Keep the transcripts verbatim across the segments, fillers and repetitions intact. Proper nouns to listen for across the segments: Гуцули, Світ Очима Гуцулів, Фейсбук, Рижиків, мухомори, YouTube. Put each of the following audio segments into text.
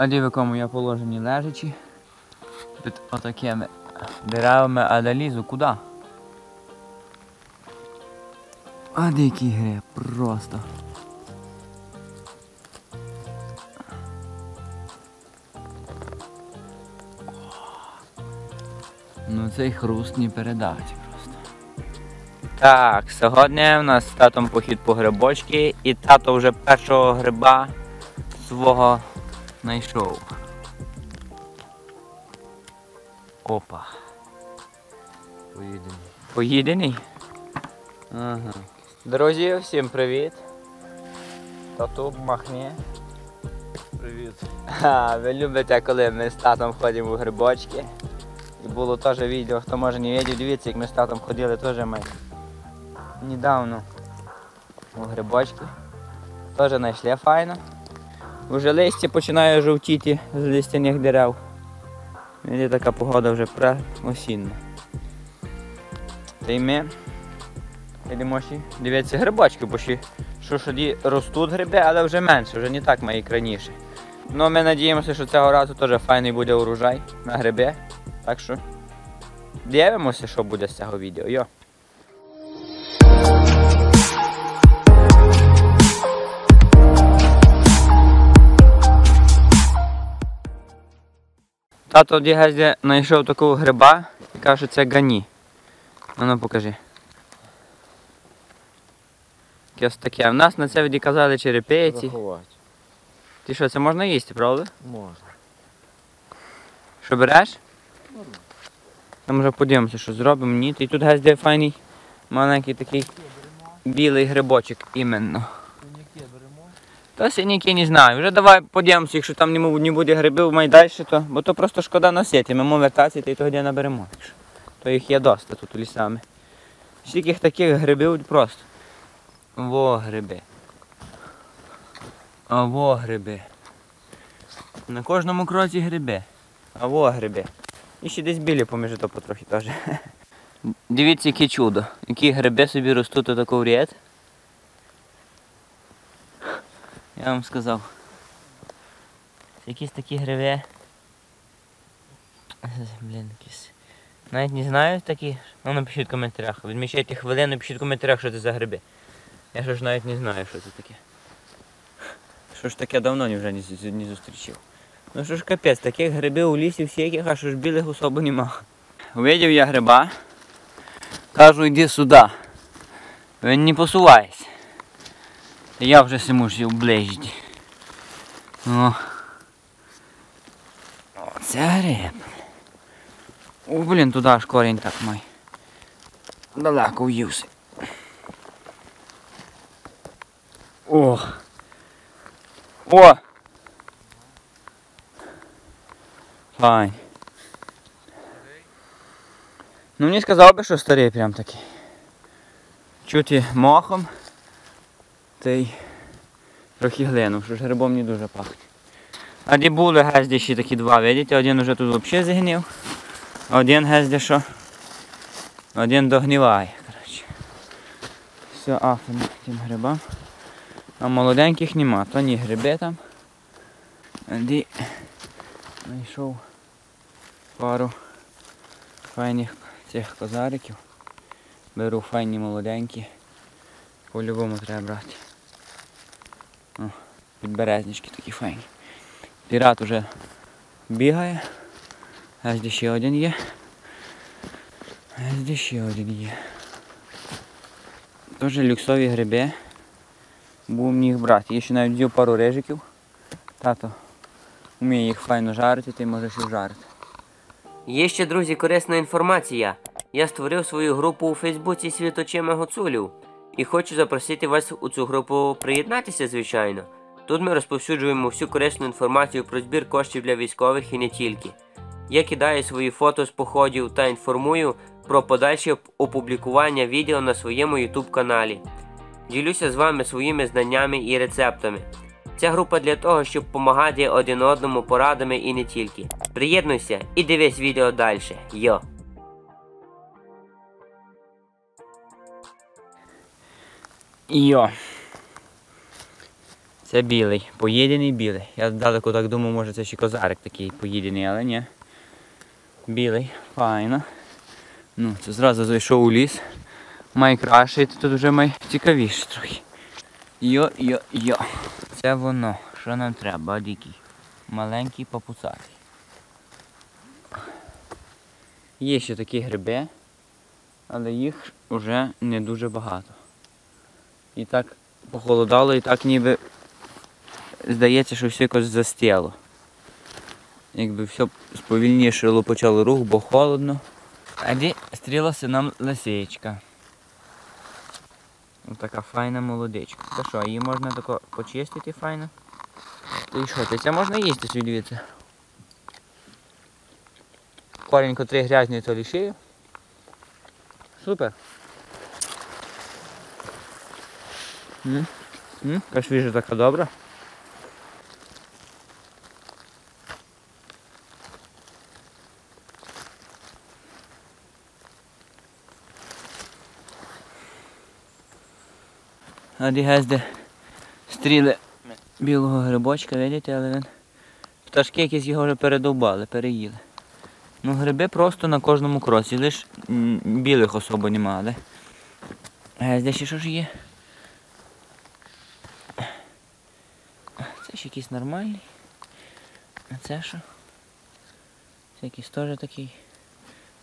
Оді в якому я положені лежачі, під отакими деревами, а долізу куди? А дикий гриб, просто. Ну цей хруст не передати просто. Так, сьогодні у нас з татом похід по грибочки, і тато вже першого гриба свого знайшов. Опа. Поїдений. Поїдений? Ага. Друзі, всім привіт. Тату, махні. Привіт. А, ви любите, коли ми з татом ходимо в грибочки. І було теж відео, хто може не бачив, дивіться, як ми з татом ходили, теж ми недавно у грибочки. Теж знайшли файно. Уже листя починає жовтіти з листяних дерев. Іде така погода вже осінна. Та й ми йдемо ще дивитися грибочки, бо ще що тоді ростуть гриби, але вже менше, вже не так, як раніше. Ну ми надіємося, що цього разу теж файний буде урожай на гриби. Так що дивимося, що буде з цього відео. Йо. Тато дігезді знайшов такого гриба і каже, що це гані. Ну, ну покажи. Якесь таке. У нас на це відказали черепиці. Заховати. Ти що, це можна їсти, правда? Можна. Що береш? Можна. Там вже подивимося, що зробимо. Ні. І тут гезді файний маленький такий білий грибочок іменно. Та синяки не знаю. Вже давай подивимося, якщо там не буде грибів, май далі, то... бо то просто шкода носити. Ми можемо вертатися і тоді наберемо. То їх є доста тут лісами. Всіх таких грибів просто. Во гриби. А во гриби. На кожному кроці гриби. А во гриби. І ще десь білі поміж то потрохи теж. Дивіться, яке чудо. Які гриби собі ростуть отако в ряд. Я вам сказав. Якісь такі гриби. Блін, якісь. Навіть не знаю такі. Ну напишіть в коментарях. Відмічайте хвилину, напишіть в коментарях, що це за гриби. Я ж навіть не знаю, що це таке. Що ж таке давно вже не, не зустрічав. Ну що ж капець, таких грибів у лісі всяких, а що ж білих особо нема. Увидів я гриба. Кажу, йди сюди. Він не посувається. Я вже си можу його ближити. О. Оце гриб. О, блін, туди аж корінь так май. Далеко в'ївся. О! О! Файн. Ну мені сказав би, що старий прям такий. Чути мохом. Та й трохи глинув, що ж грибом не дуже пахне. А де були гезді ще такі два, видите, один вже тут взагалі зігнів, а один гезді що? Один догніває, коротше. Все, афен тим грибам. А молоденьких нема, то ні гриби там. А де знайшов пару файних цих козариків. Беру файні молоденькі. По-любому треба брати. О, підберезнички такі файні. Пірат уже бігає. Аж ще один є. Аж ще один є. Теж люксові гриби. Будемо їх брати. Я ще навіть взяв пару рижиків. Тато вміє їх файно жарити, ти можеш їх жарити. Є ще, друзі, корисна інформація. Я створив свою групу у Фейсбуці «Світ Очима Гуцулів». І хочу запросити вас у цю групу приєднатися, звичайно. Тут ми розповсюджуємо всю корисну інформацію про збір коштів для військових і не тільки. Я кидаю свої фото з походів та інформую про подальші опублікування відео на своєму YouTube каналі. Ділюся з вами своїми знаннями і рецептами. Ця група для того, щоб допомагати один одному порадами і не тільки. Приєднуйся і дивись відео далі. Йо! Йо, Це білий, поїдений білий. Я далеко так думав, може це ще козарик такий поїдений, але ні. Білий, файно. Ну, це зразу зайшов у ліс. Май краще, тут вже май цікавіше трохи. Йо-йо-йо. Це воно, що нам треба, дикий. Маленький папуцатий. Є ще такі гриби, але їх вже не дуже багато. І так похолодало, і так ніби здається, що все якось застяло. Якби все сповільніше почало рух, бо холодно. А де стрілася нам лисичка. Ось така файна молодичка. Та що, її можна тако почистити файно? Та і що, це можна їсти звідси? Корінь, котрий грязний, то лишив. Супер. Така свіжа, така добра. А дігаз, де стріли білого грибочка, видите, але він... Пташки якісь його вже передовбали, переїли. Ну, гриби просто на кожному кросі, лише білих особо нема, але... А де ще що ж є? Це ще якийсь нормальний. А це що? Це якийсь теж такий.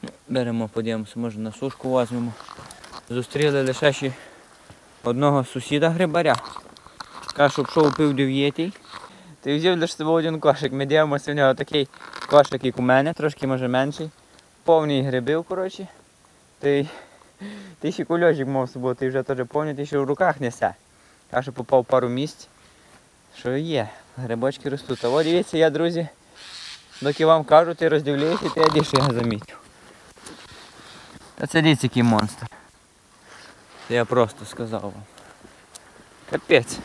Ну, беремо, подивимося, може на сушку візьмемо. Зустріли лише ще одного сусіда грибаря. Каже, щоб шов пив дев'ятий. Ти взяв лише себе один кошик. Ми дивимося, в нього такий кошик, як у мене, трошки може менший. Повний грибів, коротше. Ти, ти ще кульочок мав з собою, ти вже теж повний, ти ще в руках несе. Каже, попав пару місць. Що є, грибочки ростуть. А ось дивіться, я, друзі, доки вам кажу, ти роздивляєшся, ти йдеш, я замітив. Та це дивіться, який монстр. Це я просто сказав вам. Капець.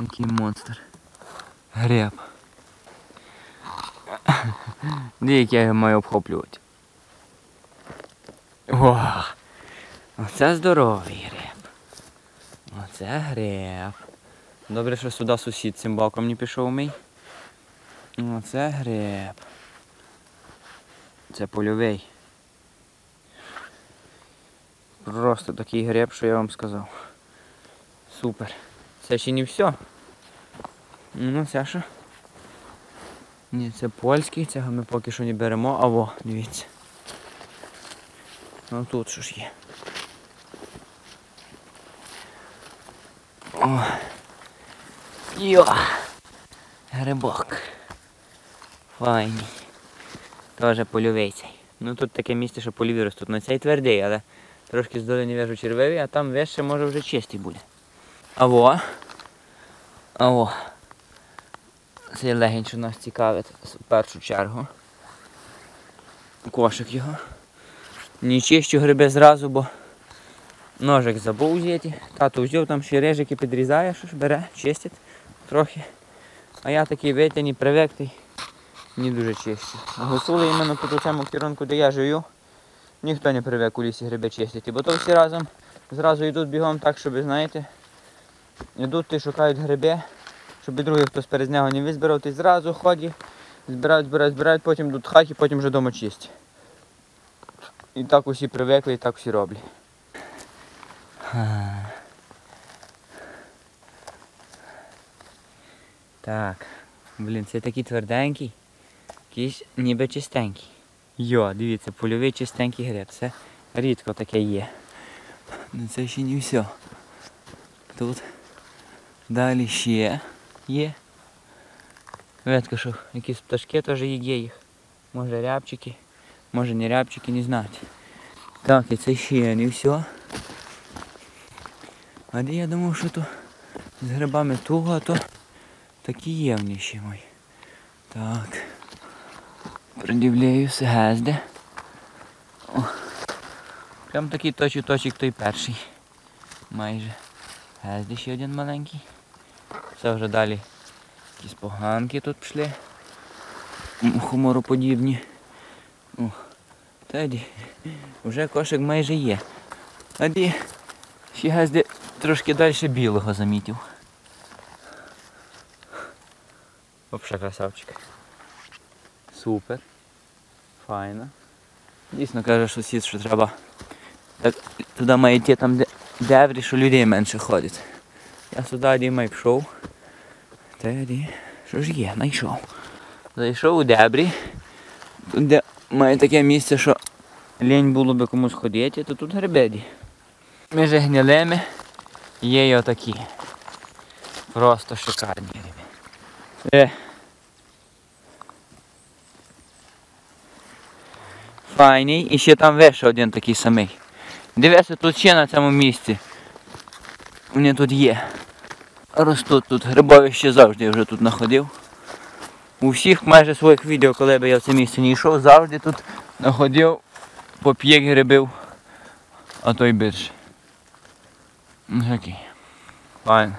Який монстр. Греб. Де як я його маю обхоплювати. О! Оце здоровий греб. Оце греб. Добре, що сюди сусід цим баком не пішов мій. Оце греб. Це польовий. Просто такий греб, що я вам сказав. Супер. Це ще не все. Ну, це що? Ні, це польський, цього ми поки що не беремо. А во, дивіться. Ну тут що ж є. О. Йо! Грибок. Файний. Тоже польовий цей. Ну тут таке місце, що польові ростуть. Ну цей твердий, але трошки здолі не в'яжу червиві, а там вище може вже чистий буде. А во. А во. Цей легень, що нас цікавить в першу чергу. Кошик його. Не чищу гриби зразу, бо ножик забув взяти. Тато взяв, там ще рижики підрізає, що ж бере, чистить трохи. А я такий витяний, привиклий, не дуже чищу. Гуцули іменно по цьому керунку, де я живу, ніхто не привик у лісі гриби чистити, бо то всі разом зразу йдуть бігом так, щоб, знаєте, йдуть і шукають гриби, щоб і другий хтось перед нього не визбирав, ти зразу ходять, збирають, збирають, збирають, потім йдуть хаті, потім вже вдома чистять. І так усі привикли, і так усі роблять. Так, блін, це такий тверденький, якийсь ніби чистенький. Йо, дивіться, польовий чистенький гриб, це рідко таке є. Ну це ще не все. Тут далі ще є. Видно, що якісь пташки теж є їх. Може рябчики, може не рябчики, не знати. Так, і це ще не все. А де я думав, що то з грибами туго, а то такі євніші мої. Так. Придивляюся, гезде. Прям такий точі-точик той перший. Майже. Гезде ще один маленький. Це вже далі якісь поганки тут пішли. Хумороподібні. Тоді вже кошик майже є. Тоді ще гезде трошки далі білого замітив. Вообще красавчик. Супер. Файно. Дійсно каже сусід, що треба так, туди має йти, там де, де врі, що людей менше ходить. Я сюди дійма й пішов. Тоді, що ж є, знайшов. Зайшов у дебрі, де має таке місце, що лінь було би комусь ходити, то тут гребеді. Між гнилими є й отакі. Просто шикарні гриби. Файний, і ще там вище один такий самий. Дивися, тут ще на цьому місці. Вони тут є. Ростуть тут, грибовище завжди вже тут знаходив. У всіх майже своїх відео, коли б я в це місце не йшов, завжди тут знаходив, поп'єк грибів, а то й більше. Окей. Файно.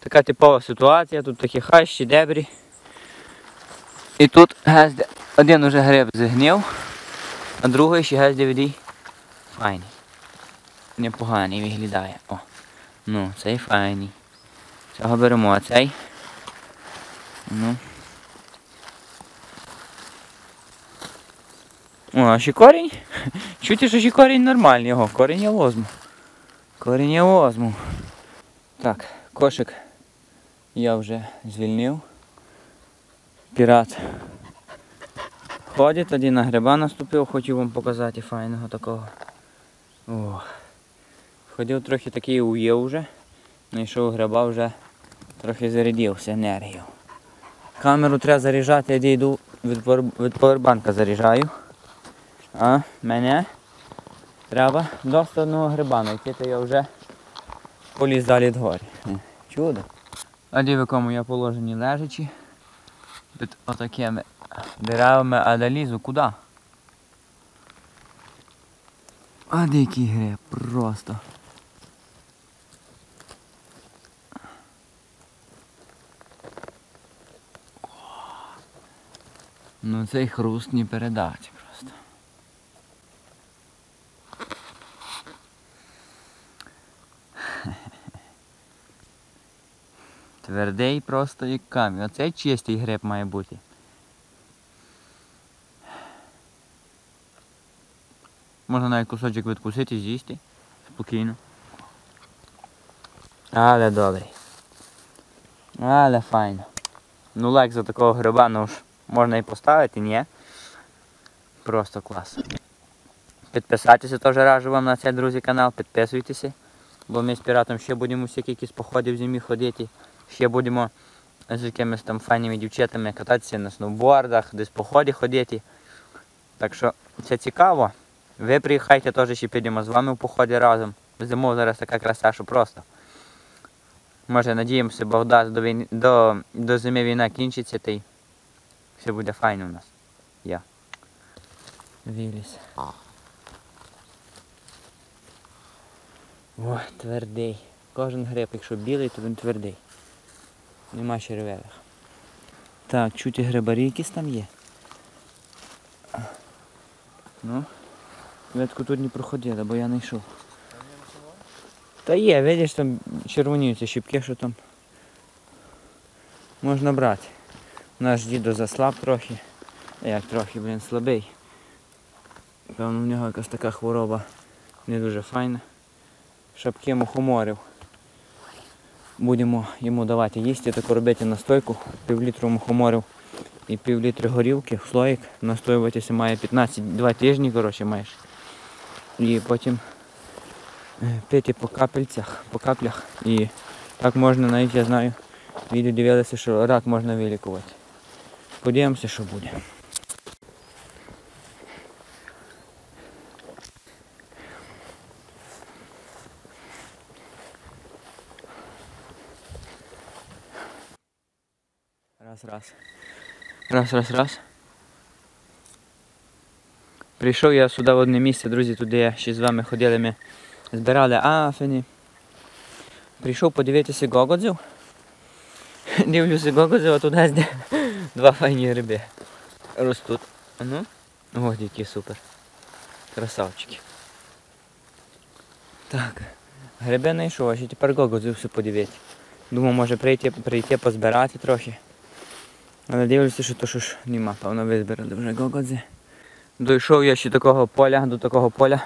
Така типова ситуація, тут такі хащі, дебрі. І тут один уже гриб згнив, а другий ще газ дивіді. Файний. Непоганий виглядає. О. Ну, цей файний. Цього беремо, а цей. Ну. О, а ще корінь. Чути, що ще корінь нормальний. Його, корінь я возьму. Корінь я возьму. Так, кошик я вже звільнив. Пірат ходить, тоді на гриба наступив, хочу вам показати файного такого. О. Ходив трохи такий ує вже, знайшов гриба, вже трохи зарядився енергію. Камеру треба заряджати, я дійду від, від повербанка заряджаю. А мене треба до одного гриба найти, то я вже поліз далі дгорі. Чудо. А де в якому я положені лежачі, під отакими деревами, а долізу куди? А дикий гриб просто. О, ну цей хруст не передати просто. Твердий просто як камінь. Оцей чистий гриб має бути. Можна навіть кусочок відкусити, з'їсти. Спокійно. Але добрий. Але файно. Ну лайк за такого гриба, ну ж можна і поставити, ні? Просто клас. Підписатися теж раджу вам на цей, друзі, канал. Підписуйтеся. Бо ми з піратом ще будемо всякі якісь походи в зимі ходити. Ще будемо з якимись там файними дівчатами кататися на сноубордах, десь походи ходити. Так що це цікаво. Ви приїхайте, теж ще підемо з вами в поході разом. Зимова зараз така краса, що просто. Може, надіємося, Бог дасть, до, війни, до, до зими війна кінчиться, та й все буде файно у нас. Я. Виліз. О, твердий. Кожен гриб, якщо білий, то він твердий. Нема червивих. Так, чуть і грибарі якісь там є. Ну. Ветку тут не проходила, бо я не йшов. Та є, видиш, там червоніються щіпки, що там можна брати. Наш дідо заслаб трохи. Як трохи, блін, слабий. Певно, в нього якась така хвороба не дуже файна. Шапки мухоморів. Будемо йому давати їсти, таку робити настойку. Пів літру мухоморів і пів літри горілки в слоїк. Настоюватися має п'ятнадцять-два тижні, коротше, маєш. І потім пити по капельцях, по каплях. І так можна, навіть я знаю, відео дивилися, що рак можна вилікувати. Подивимося, що буде. Раз, раз. Раз, раз, раз. Прийшов я сюди в одне місце, друзі, туди я ще з вами ходили, ми збирали афіни. Прийшов подивитися гогодзів. Дивлюся гогодзів, а тут де два файні гриби ростуть. Ну, ось які супер. Красавчики. Так, гриби знайшов, а ще тепер гогодзів все подивити. Думав, може прийти, прийти позбирати трохи. Але дивлюся, що то що ж нема, певно визбирали вже гогодзи. Дійшов я ще такого поля, до такого поля,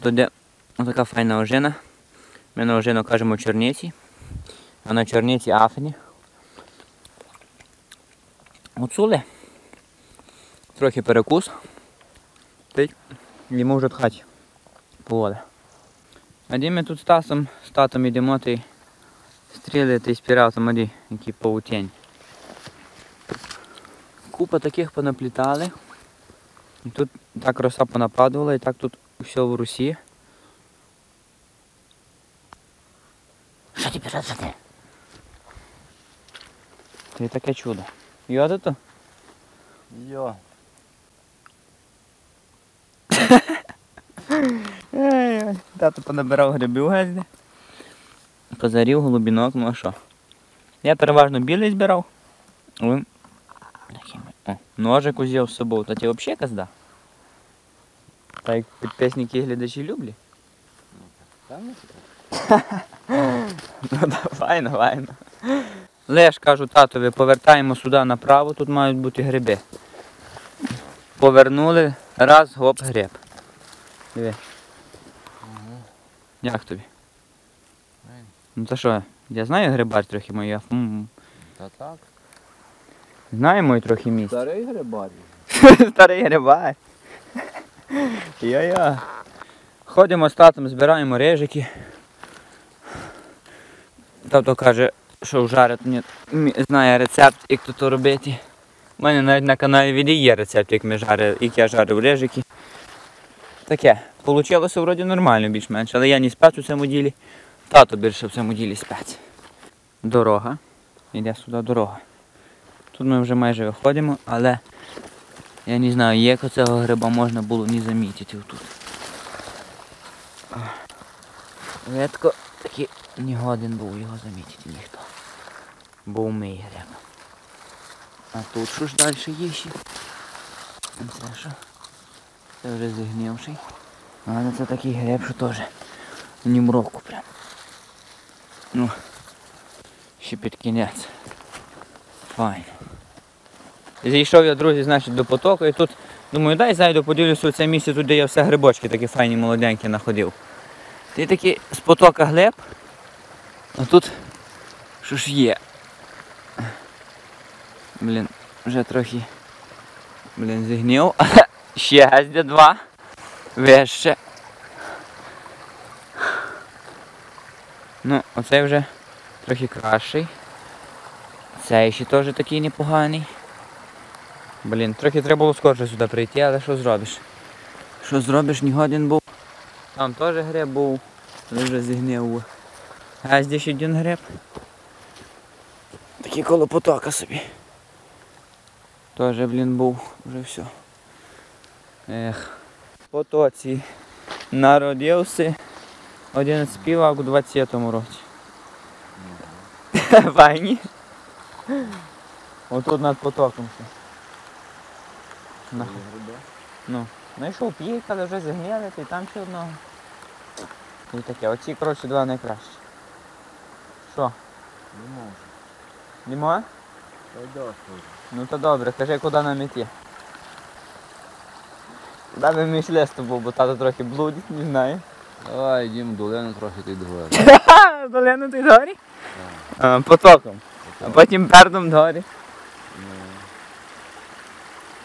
то де така файна ожина. Ми на ожину кажемо чорниці, а на чорниці афені. Гуцули. Трохи перекус. Йдемо вже в хаті. Поводи. А де ми тут з Тасом, з татом йдемо, ти стріляти з піратом, оді, який паутень. Купа таких понаплітали. І тут так роса понападувала, і так тут все в русі. Що ти пірат за те? Це таке чудо. Йо ти то? Йо. Тато понабирав грибів газди. Козарів, голубінок, ну а що? Я переважно білий збирав. Ножик узяв з собою, та ті взагалі казда. Так як підписники і глядачі люблять. Ну давай, давай. Леш, кажу татові, повертаємо сюди направо, тут мають бути гриби. Повернули, раз, гоп, гриб. Диви. Як тобі? Ну та що, я знаю грибар трохи мої. Та так. Знаємо і трохи місць. Старий грибар. Старий грибар. Йо-йо. Ходимо з татом, збираємо рижики. Тато каже, що вжарить, знає рецепт, як тут робити. У мене навіть на каналі відео є рецепт, як, ми жарили, як я жарив рижики. Таке, получилося вроді нормально більш-менш, але я не спец у цьому ділі. Тато більше в цьому ділі спец. Дорога. Іде сюди дорога. Тут ми вже майже виходимо, але я не знаю, як оцього гриба можна було не замітити тут. Редко таки не годен був його замітити ніхто. Був мій гриб. А тут що ж далі є ще? Це що? Це вже зігнівший. Але це такий гриб, що теж не мроку прям. Ну, ще під кінець. Файно. Зійшов я, друзі, значить, до потоку і тут, думаю, дай зайду, поділюся в це місце, тут, де я все грибочки такі файні молоденькі находив. Ти такі з потока глиб, а тут що ж є. Блін, вже трохи, блін, зігнів, але ще газді два, вище. Ну, оцей вже трохи кращий. Цей ще теж такий непоганий. Блін, трохи треба було скорше сюди прийти, але що зробиш? Що зробиш, нігоден був. Там теж гриб був, але вже зігнив. А здесь ще один гриб. Такий коло потока собі. Теж, блін, був, вже все. Ех. Потоці народився один співак у двадцятому році. Вайні. Отут над потоком все. Ну, знайшов п'їх, але вже зігнили, і там ще одного. І таке, оці, коротше, два найкращі. Що? Не можу. Не можу? Та добре. Ну то добре, кажи, куди нам іти. Куди би ми йшли з тобою, бо тато трохи блудить, не знає. Давай, йдемо в долину трохи, ти догорі. В долину ти догорі? Так. Потоком. А потім пердом догорі.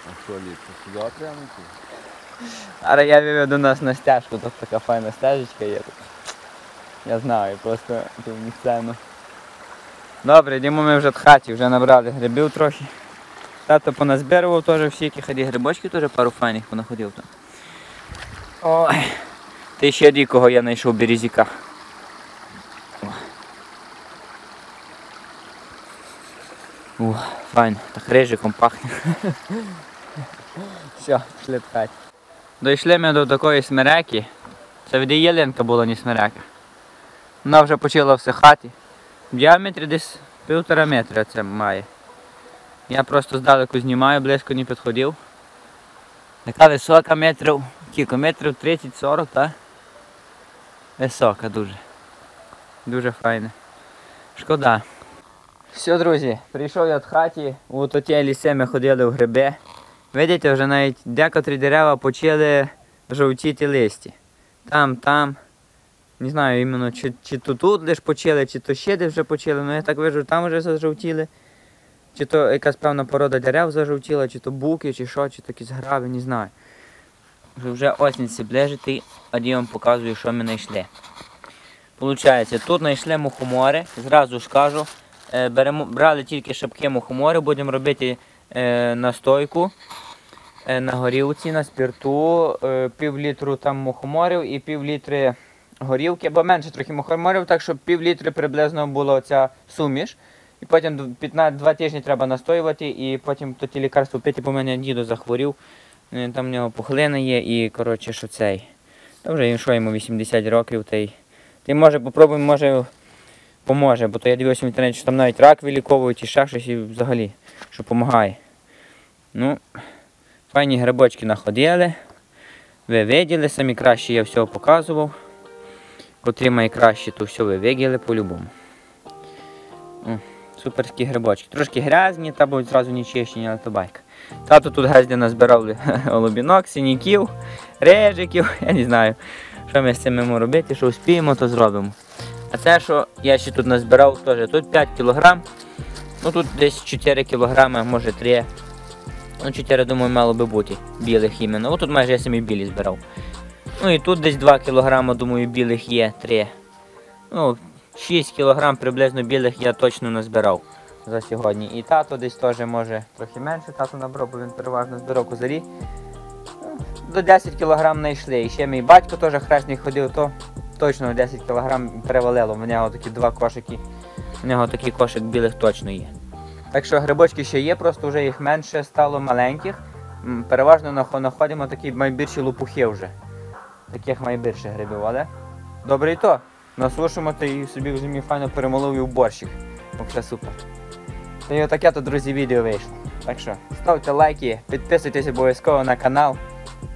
А що ліпше, сюди прямо йти? Зараз я виведу нас на стежку, тут така файна стежечка є. Я знаю, просто тут місцевно. Добре, йдемо ми вже в хаті, вже набрали грибів трохи. Тато поназбирував теж всі, які ході грибочки, теж пару файних понаходив там. Ой, ти ще рік, кого я знайшов березіка. Ух, файно, так рижиком пахне. Все, пішли в хаті. Дійшли ми до такої смереки. Це від ялинка була, не смерека. Вона вже почала всихати. В діаметрі десь півтора метра це має. Я просто здалеку знімаю, близько не підходив. Така висока метрів, кілька метрів тридцять-сорок, так? Висока дуже. Дуже файна. Шкода. Все, друзі, прийшов я від хаті, у тій лісі ми ходили в гриби. Видите, вже навіть декотрі дерева почали жовтіти листі. Там, там, не знаю, іменно, чи, чи то тут лише почали, чи то ще десь вже почали, але я так вижу, там вже зажовтіли. Чи то якась певна порода дерев зажовтіла, чи то буки, чи що, чи то якісь граби, не знаю. Вже осінь ближче, а я вам показую, що ми знайшли. Получається, тут знайшли мухомори, зразу ж кажу, беремо, брали тільки шапки мухомори, будемо робити е, настойку е, на горілці, на спирту, е, пів літру там мухоморів і пів літри горілки, або менше трохи мухоморів, так щоб пів літри приблизно була оця суміш. І потім два тижні треба настоювати і потім то ті лікарства пити, бо мене діду захворів. Там в нього пухлина є і, коротше, що цей. Та вже що йому вісімдесят років, та й... Ти може попробуємо, може поможе, бо то я дивився в інтернеті, що там навіть рак виліковують і ще щось і взагалі, що допомагає. Ну, файні грибочки находили. Ви виділи, самі кращі я все показував. Котрі найкращі, то все ви виділи по-любому. Суперські грибочки. Трошки грязні, та будуть зразу нечищені, але то байка. Тато тут грязді назбирав голубінок, синяків, рижиків, я не знаю, що ми з цим маємо робити, що успіємо, то зробимо. А те, що я ще тут назбирав, теж тут п'ять кілограмів, ну тут десь чотири кілограми, може три, ну чотири, думаю, мало би бути, білих іменно. Ось тут майже я самі білі збирав. Ну і тут десь два кілограми, думаю, білих є, три. Ну, шість кілограмів приблизно білих я точно назбирав за сьогодні. І тато десь теж, може, трохи менше тато набрав, бо він переважно збирав козарі. До десять кілограмів знайшли. І ще мій батько теж хресний ходив, то точно десять кілограмів перевалило. У нього такі два кошики, у нього такий кошик білих точно є. Так що грибочки ще є, просто вже їх менше стало маленьких. Переважно знаходимо такі найбільші лопухи вже. Таких найбільше грибів, але добре і то. Насушимо та і собі в зимі файно перемолов і в борщик. Це супер. Та й отаке-то, друзі, відео вийшло. Так що, ставте лайки, підписуйтесь обов'язково на канал.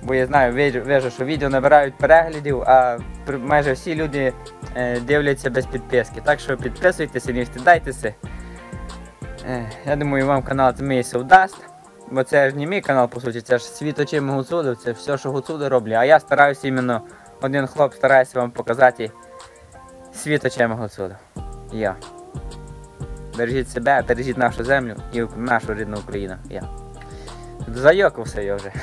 Бо я знаю, вижу, що відео набирають переглядів, а майже всі люди е, дивляться без підписки. Так що підписуйтеся, не встидайтеся. Е, я думаю, вам канал змійся вдасть. Бо це ж не мій канал, по суті, це ж Світ Очима Гуцулів, це все, що гуцули роблять. А я стараюся іменно, один хлоп стараюся вам показати Світ Очима Гуцулів. Я. Бережіть себе, бережіть нашу землю і нашу рідну Україну. Я. Зайокався я вже.